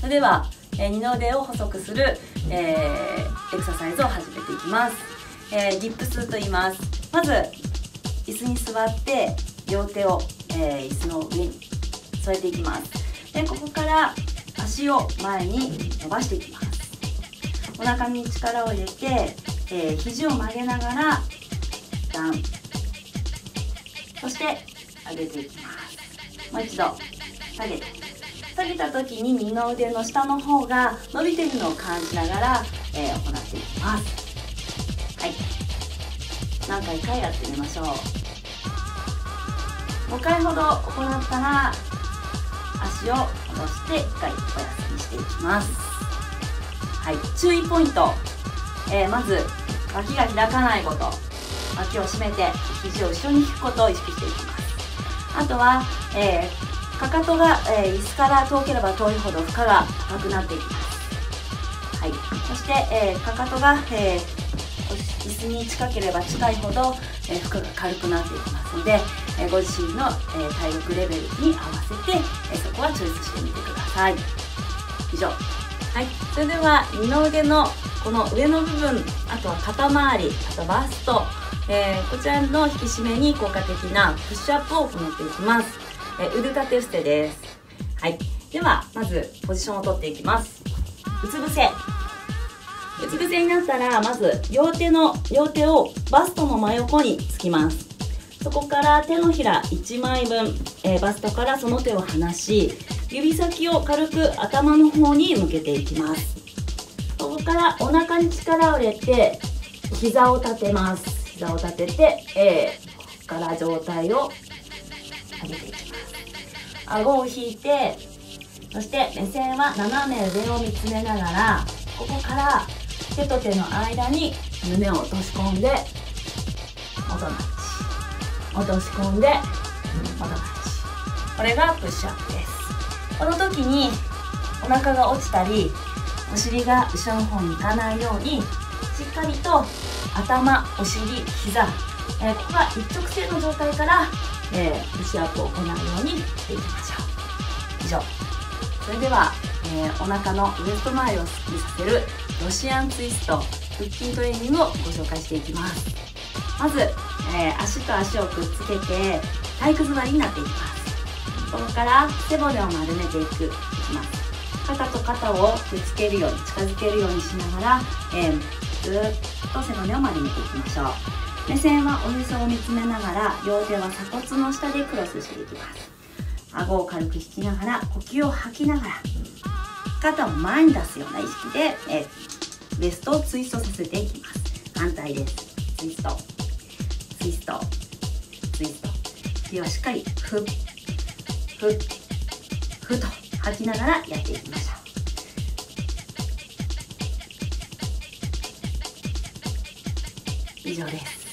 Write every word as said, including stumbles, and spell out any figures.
それでは二の腕を細くする、えー、エクササイズを始めていきます。えー、リップスと言います。まず椅子に座って両手を、えー、椅子の上に添えていきます。でここから足を前に伸ばしていきます。お腹に力を入れて、えー、肘を曲げながらダウン、そして上げていきます。もう一度下げて、下げた時に二の腕の下の方が伸びているのを感じながら、えー、行っていきます。はい、何回かやってみましょう。ごかいほど行ったら足を戻していっかいお休みしていきます。はい、注意ポイント、えー、まず脇が開かないこと、脇を締めて肘を後ろに引くことを意識していきます。あとは、えー、かかとが、えー、椅子から遠ければ遠いほど負荷が高くなっていきます。はい、そして、えー、かかとが、えー、椅子に近ければ近いほど、えー、負荷が軽くなっていきますので、えー、ご自身の、えー、体力レベルに合わせて、えー、そこはチョイスしてみてください。以上。はい、それでは二の腕のこの上の部分、あとは肩周り、あとバスト、えー、こちらの引き締めに効果的なプッシュアップを行っていきます。えー、腕立て伏せです。はい、ではまずポジションをとっていきます。うつ伏せ、うつ伏せになったらまず両手の両手をバストの真横につきます。そこから手のひらいちまいぶん、えー、バストからその手を離し、指先を軽く頭の方に向けていきます。ここからお腹に力を入れて膝を立てます。膝を立てて、えー、ここから上体を上げていきます。顎を引いて、そして目線は斜め上を見つめながら、ここから手と手の間に胸を落とし込んで元の位置、落とし込んで元の位置、これがプッシュアップです。この時にお腹が落ちたりお尻が後ろの方に行かないように、しっかりと頭、お尻、膝、えー、ここが一直線の状態から、えー、プッシュアップを行うようにしていきましょう。以上。それでは、えー、お腹のウエスト周りをスッキリさせるロシアンツイスト、腹筋トレーニングをご紹介していきます。まず、えー、足と足をくっつけて体育座りになっていきます。ここから背骨を丸めていく、いきます。肩と肩をくっつけるように、近づけるようにしながら、えー、ずっと背骨を丸めていきましょう。目線はおへそを見つめながら、両手は鎖骨の下でクロスしていきます。顎を軽く引きながら、呼吸を吐きながら、肩を前に出すような意識で、えー、ウエストをツイストさせていきます。反対です。ツイスト、ツイスト、ツイスト。次はしっかりフッふっふっと吐きながらやっていきましょう。以上です。